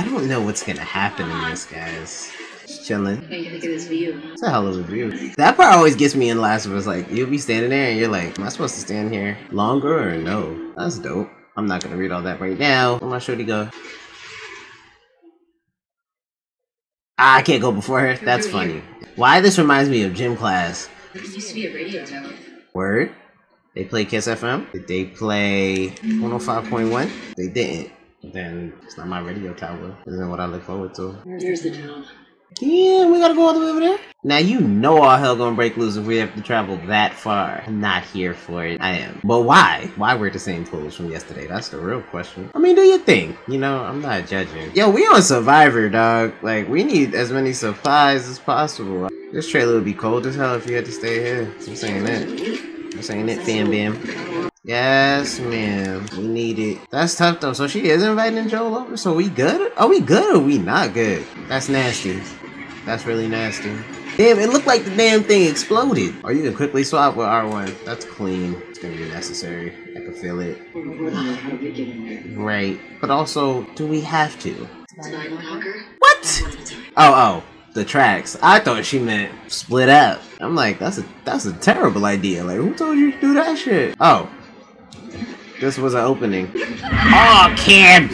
I don't know what's gonna happen in this, guys. Just chilling. Hey, look at this view. It's a hell of a view. That part always gets me in Last of Us. Like, you'll be standing there and you're like, am I supposed to stand here longer or no? That's dope. I'm not gonna read all that right now. Where my shorty go? Ah, I can't go before her. That's funny. Why this reminds me of gym class. It used to be a radio channel. Word? They play Kiss FM? Did they play 105.1? They didn't. Then it's not my radio tower. Isn't what I look forward to. Here's the town. Yeah, we gotta go all the way over there. Now you know all hell gonna break loose if we have to travel that far. I'm not here for it. I am. But why? Why wear the same clothes from yesterday? That's the real question. I mean, do your thing. You know, I'm not judging. Yo, we on Survivor, dog. Like, we need as many supplies as possible. This trailer would be cold as hell if you had to stay here. I'm saying that. I'm saying it, fam bam. Yes, ma'am. We need it. That's tough, though. So she is inviting Joel over? So we good? Are we good or we not good? That's nasty. That's really nasty. Damn, it looked like the damn thing exploded. Or you can quickly swap with R1. That's clean. It's gonna be necessary. I can feel it. Right. But also, do we have to? What? Oh. The tracks. I thought she meant split up. I'm like, that's a terrible idea. Like, who told you to do that shit? Oh. This was an opening. Oh, kid!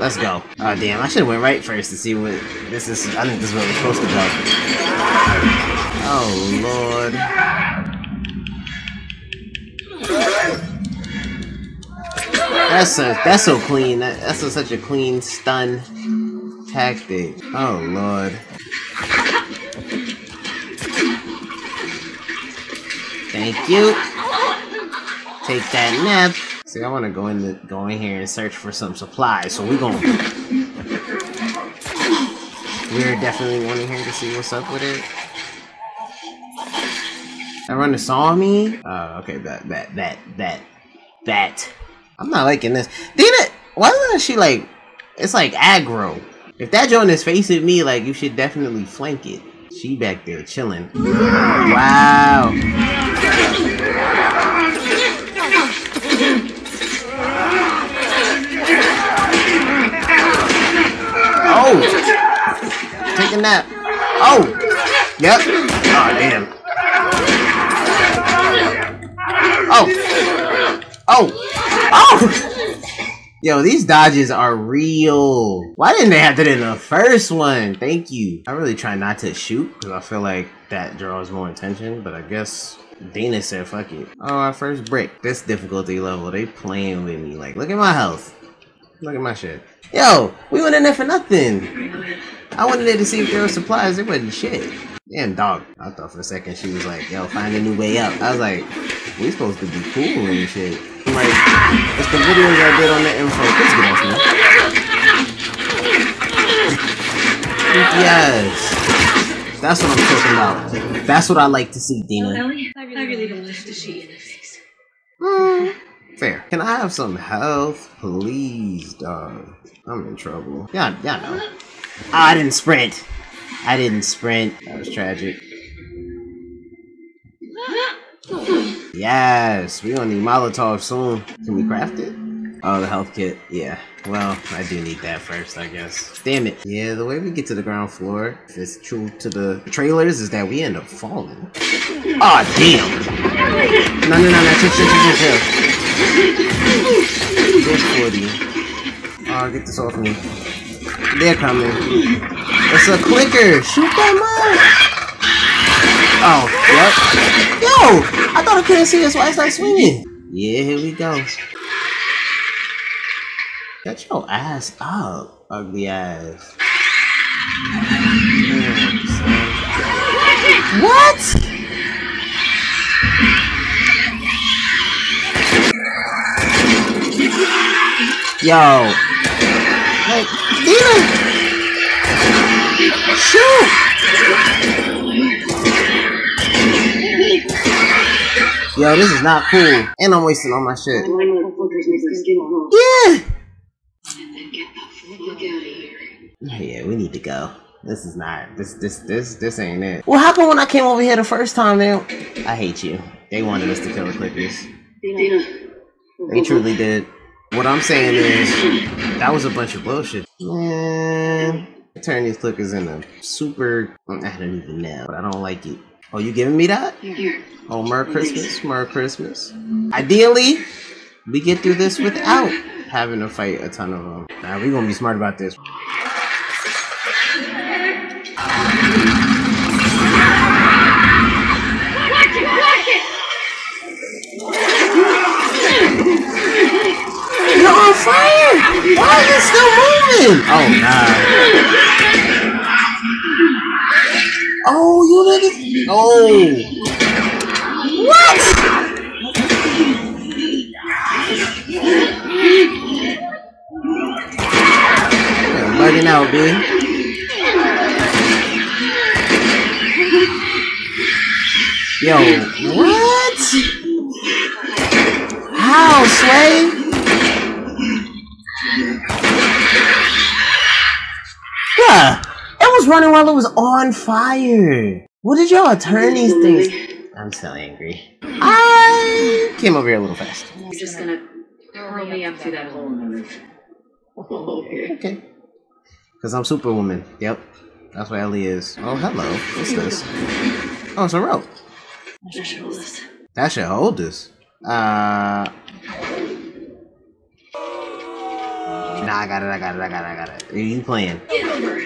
Let's go. Oh, damn. I should've went right first to see what this is. I think this is what we're supposed to go. Oh, Lord. That's so clean. That's such a clean stun tactic. Oh, Lord. Thank you. Take that nap. See, I want to go in here and search for some supplies, so we're definitely going in here to see what's up with it. That runner saw me? Oh, okay, that. I'm not liking this. Dina, why isn't she like, it's like aggro. If that joint is facing me, like, you should definitely flank it. She back there chilling. Wow. Oh! Take a nap. Oh! Yep. Oh, damn. Oh! Oh! Oh! Yo, these dodges are real. Why didn't they have that in the first one? Thank you. I really try not to shoot, because I feel like that draws more attention, but I guess Dina said fuck it. Oh, our first break. This difficulty level, they playing with me. Like, look at my health. Look at my shit. Yo, we went in there for nothing. I went in there to see if there were supplies. There wasn't shit. Damn dog. I thought for a second she was like, yo, find a new way up. I was like, we supposed to be cool and shit. I'm like, it's the videos I did on the info. Please get off me. Yes. That's what I'm talking about. That's what I like to see, Dina. I really don't like to see you in the face. Fair. Can I have some health, please, dog? I'm in trouble. Yeah, no. Oh, I didn't sprint. That was tragic. Yes, we gonna need Molotov soon. Can we craft it? Oh, the health kit. Yeah. Well, I do need that first, I guess. Damn it. Yeah, the way we get to the ground floor, if it's true to the trailers, is that we end up falling. Aw, oh, damn. No. Chill. Oh, get this off me. They're coming. It's a clicker! Shoot them up! Oh, yep. Yo! I thought I couldn't see this, why it's like swinging? Yeah, here we go. Get your ass up, ugly ass. Damn, what? Yo! Like, Dina! Shoot! Yo, this is not cool. And I'm wasting all my shit. Yeah! Yeah, we need to go. This is not. This ain't it. Well, how come when I came over here the first time, man? I hate you. They wanted us to kill the clickers. They truly did. What I'm saying is, that was a bunch of bullshit. Man, I turned these clickers into super, I don't even know, but I don't like it. Oh, you giving me that? Yeah. Oh, Merry Christmas, Merry Christmas. Ideally, we get through this without having to fight a ton of them. Nah, we gonna be smart about this. Fire! Why is it still moving? Oh, nah. Oh, you niggas. Oh. What? I'm bugging out, dude. Yo, what? How, Sway? Yeah, it was running while it was on fire. What did y'all turn these things? I'm so angry. I came over here a little fast. You're just gonna throw me up through that hole in the roof. Okay. Because I'm Superwoman. Yep. That's what Ellie is. Oh, hello. What's this? Oh, it's a rope. That should hold us. That should hold us. Nah, I got it. Are you playing? Get over.